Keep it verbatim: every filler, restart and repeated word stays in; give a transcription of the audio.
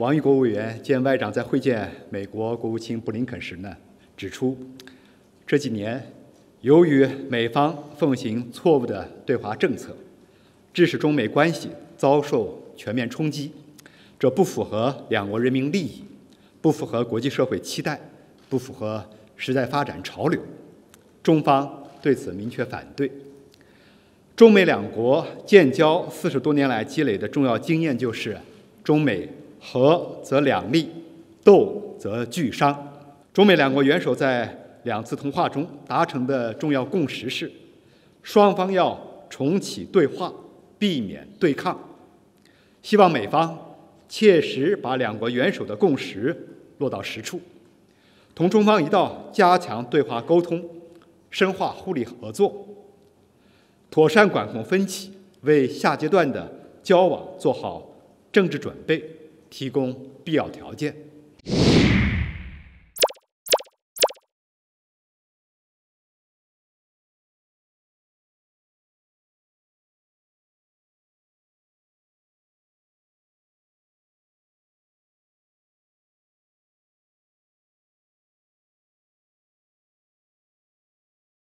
王毅国务委员兼外长在会见美国国务卿布林肯时呢，指出，这几年由于美方奉行错误的对华政策，致使中美关系遭受全面冲击，这不符合两国人民利益，不符合国际社会期待，不符合时代发展潮流。中方对此明确反对。中美两国建交四十多年来积累的重要经验就是，中美和则两利，斗则俱伤。中美两国元首在两次通话中达成的重要共识是，双方要重启对话，避免对抗。希望美方切实把两国元首的共识落到实处，同中方一道加强对话沟通，深化互利合作，妥善管控分歧，为下阶段的交往做好政治准备提供必要条件。